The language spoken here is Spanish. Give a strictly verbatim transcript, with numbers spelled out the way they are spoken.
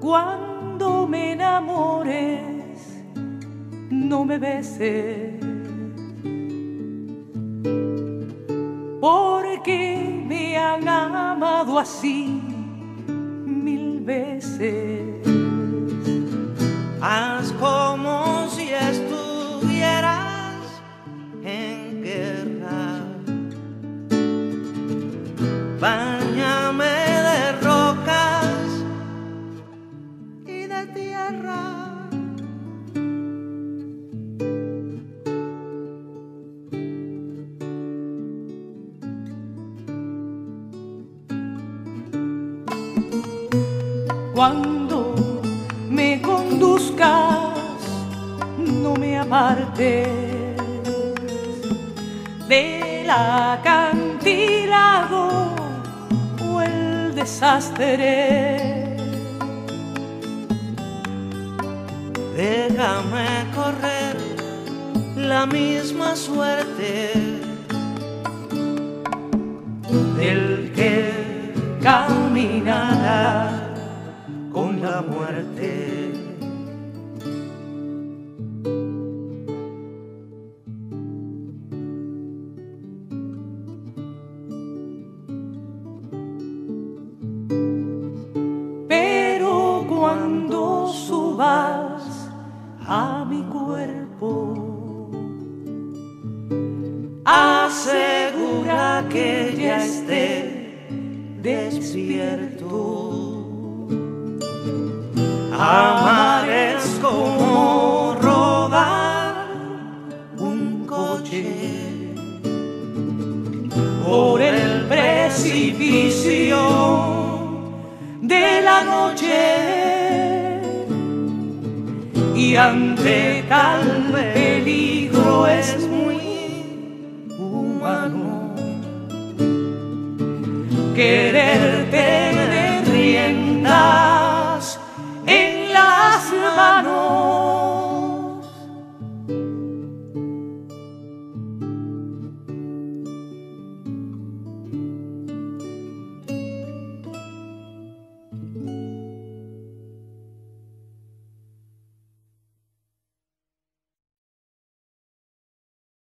Cuando me enamores, no me beses, porque me han amado así mil veces. Haz como si estuvieras en guerra, báñame de rocas y de tierra. Cuando me conduzcas, no me apartes del acantilado o el desastre. Déjame correr la misma suerte del que caminará con la muerte. Pero cuando subas a mi cuerpo, asegura que ya esté despierto. Amar es como robar un coche por el precipicio de la noche, y ante tal peligro es muy